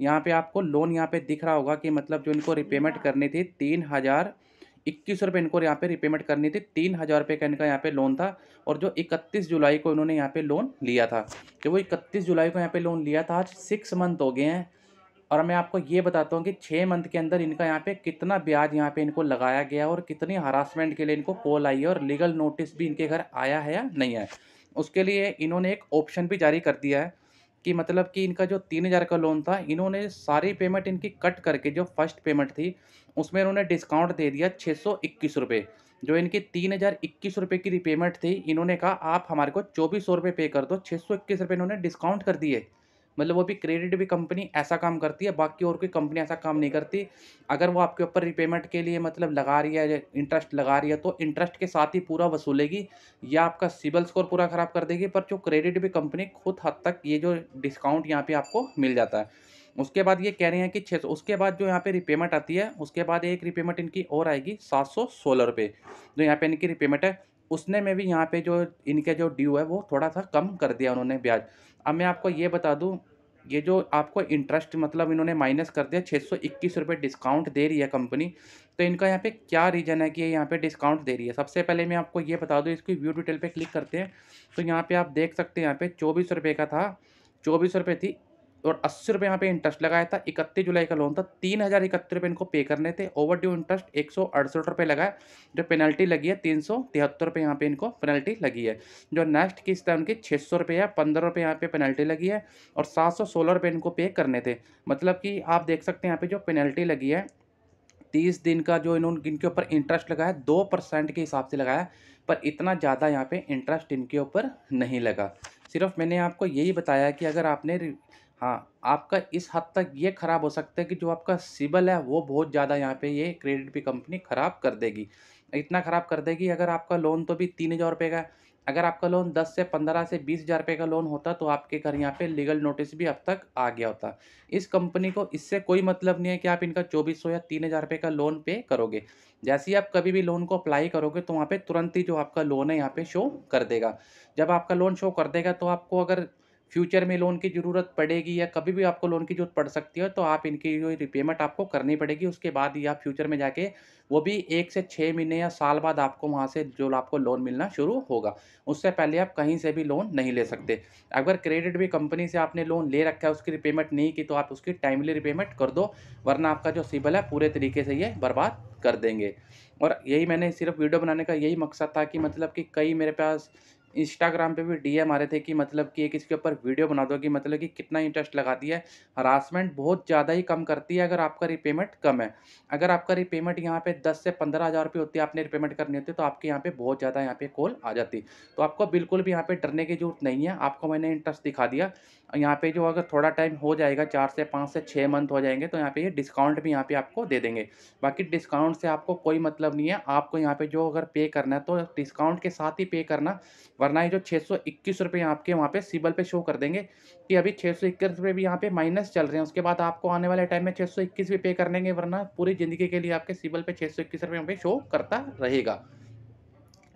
यहाँ पे आपको लोन यहाँ पे दिख रहा होगा कि मतलब जो इनको रिपेमेंट करनी थी 3,021 रुपये इनको यहाँ पे रिपेमेंट करनी थी। 3,000 रुपये का इनका यहाँ पे लोन था और जो 31 जुलाई को इन्होंने यहाँ पे लोन लिया था, तो वो 31 जुलाई को यहाँ पे लोन लिया था। आज 6 मंथ हो गए हैं और मैं आपको ये बताता हूँ कि 6 मंथ के अंदर इनका यहाँ पे कितना ब्याज यहाँ पे इनको लगाया गया और कितनी हरासमेंट के लिए इनको कॉल आई है और लीगल नोटिस भी इनके घर आया है या नहीं है। उसके लिए इन्होंने एक ऑप्शन भी जारी कर दिया है कि मतलब कि इनका जो 3,000 का लोन था इन्होंने सारी पेमेंट इनकी कट करके जो फर्स्ट पेमेंट थी उसमें इन्होंने डिस्काउंट दे दिया 621 रुपये। जो इनकी 3,021 रुपये की रिपेमेंट थी इन्होंने कहा आप हमारे को 2,400 रुपये पे कर दो, 621 रुपये इन्होंने डिस्काउंट कर दिए। मतलब वो भी क्रेडिटबी कंपनी ऐसा काम करती है, बाकी और कोई कंपनी ऐसा काम नहीं करती। अगर वो आपके ऊपर रिपेमेंट के लिए मतलब लगा रही है, इंटरेस्ट लगा रही है, तो इंटरेस्ट के साथ ही पूरा वसूलेगी या आपका सिबिल स्कोर पूरा ख़राब कर देगी। पर जो क्रेडिटबी कंपनी खुद हद तक ये जो डिस्काउंट यहाँ पे आपको मिल जाता है। उसके बाद ये कह रहे हैं कि 600, उसके बाद जो यहाँ पे रिपेमेंट आती है उसके बाद एक रिपेमेंट इनकी और आएगी 716 रुपये जो यहाँ पे इनकी रिपेमेंट है। उसने में भी यहाँ पे जो इनके जो ड्यू है वो थोड़ा सा कम कर दिया उन्होंने ब्याज। अब मैं आपको ये बता दूँ ये जो आपको इंटरेस्ट मतलब इन्होंने माइनस कर दिया 621 रुपये डिस्काउंट दे रही है कंपनी, तो इनका यहाँ पे क्या रीज़न है कि ये यहाँ पे डिस्काउंट दे रही है। सबसे पहले मैं आपको ये बता दूँ, इसकी व्यू डिटेल पे क्लिक करते हैं तो यहाँ पे आप देख सकते हैं यहाँ पे 24 रुपये का था, 24 रुपये थी और 80 रुपये यहाँ पे इंटरेस्ट लगाया था। 31 जुलाई का लोन था, 3,031 रुपये इनको पे करने थे। ओवर ड्यू इंटरेस्ट 168 रुपये लगाए, जो पेनल्टी लगी है 373 रुपये यहाँ पे इनको पेनल्टी लगी है। जो नेक्स्ट किस्त है उनकी 600 रुपये है, 15 रुपये यहाँ पे पेनल्टी लगी है और 716 रुपये इनको पे करने थे। मतलब कि आप देख सकते हैं यहाँ पे जो पेनल्टी लगी है 30 दिन का जो इन्होंने इनके ऊपर इंटरेस्ट लगाया 2% के हिसाब से लगाया, पर इतना ज़्यादा यहाँ पे इंटरेस्ट इनके ऊपर नहीं लगा। सिर्फ मैंने आपको यही बताया कि अगर आपने आपका इस हद तक ये ख़राब हो सकता है कि जो आपका सिबिल है वो बहुत ज़्यादा यहाँ पे ये क्रेडिटबी कंपनी ख़राब कर देगी। इतना ख़राब कर देगी अगर आपका लोन तो भी 3,000 रुपये का, अगर आपका लोन 10 से 15 से 20,000 रुपये का लोन होता तो आपके घर यहाँ पे लीगल नोटिस भी अब तक आ गया होता। इस कंपनी को इससे कोई मतलब नहीं है कि आप इनका 2,400 या 3,000 रुपये का लोन पे करोगे। जैसे ही आप कभी भी लोन को अप्लाई करोगे तो वहाँ पे तुरंत ही जो आपका लोन है यहाँ पे शो कर देगा। जब आपका लोन शो कर देगा तो आपको अगर फ्यूचर में लोन की ज़रूरत पड़ेगी या कभी भी आपको लोन की ज़रूरत पड़ सकती है तो आप इनकी जो रिपेमेंट आपको करनी पड़ेगी। उसके बाद ही आप फ्यूचर में जाके वो भी 1 से 6 महीने या साल बाद आपको वहाँ से जो आपको लोन मिलना शुरू होगा, उससे पहले आप कहीं से भी लोन नहीं ले सकते। अगर क्रेडिटबी कंपनी से आपने लोन ले रखा है उसकी रिपेमेंट नहीं की तो आप उसकी टाइमली रिपेमेंट कर दो, वरना आपका जो सिबिल है पूरे तरीके से ये बर्बाद कर देंगे। और यही मैंने सिर्फ वीडियो बनाने का यही मकसद था कि मतलब कि कई मेरे पास इंस्टाग्राम पे भी डीएम आ रहे थे कि मतलब कि एक इसके ऊपर वीडियो बना दो कि मतलब कि कितना इंटरेस्ट लगाती है। हरासमेंट बहुत ज़्यादा ही कम करती है अगर आपका रिपेमेंट कम है। अगर आपका रिपेमेंट यहाँ पे 10 से 15,000 रुपये होती है, आपने रिपेमेंट करनी होती है, तो आपके यहाँ पे बहुत ज़्यादा यहाँ पे कॉल आ जाती। तो आपको बिल्कुल भी यहाँ पे डरने की जरूरत नहीं है। आपको मैंने इंटरेस्ट दिखा दिया यहाँ पे, जो अगर थोड़ा टाइम हो जाएगा 4 से 5 से 6 मंथ हो जाएंगे तो यहाँ पे ये डिस्काउंट भी यहाँ पे आपको दे देंगे। बाकी डिस्काउंट से आपको कोई मतलब नहीं है। आपको यहाँ पे जो अगर पे करना है तो डिस्काउंट के साथ ही पे करना, वरना ये जो 621 रुपये आपके वहाँ पे सिबिल पे शो कर देंगे कि अभी 621 रुपये भी यहाँ पे माइनस चल रहे हैं। उसके बाद आपको आने वाले टाइम में 621 भी पे कर लेंगे, वरना पूरी ज़िंदगी के लिए आपके सिबिल पे 621 रुपये यहाँ पे शो करता रहेगा।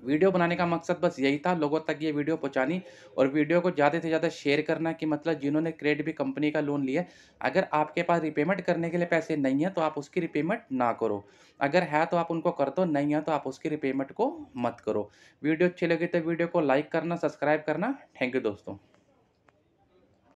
वीडियो बनाने का मकसद बस यही था, लोगों तक ये वीडियो पहुंचानी और वीडियो को ज़्यादा से ज़्यादा शेयर करना कि मतलब जिन्होंने क्रेडिटबी कंपनी का लोन लिया, अगर आपके पास रिपेमेंट करने के लिए पैसे नहीं है तो आप उसकी रिपेमेंट ना करो। अगर है तो आप उनको कर दो, नहीं है तो आप उसकी रिपेमेंट को मत करो। वीडियो अच्छी लगी तो वीडियो को लाइक करना, सब्सक्राइब करना। थैंक यू दोस्तों।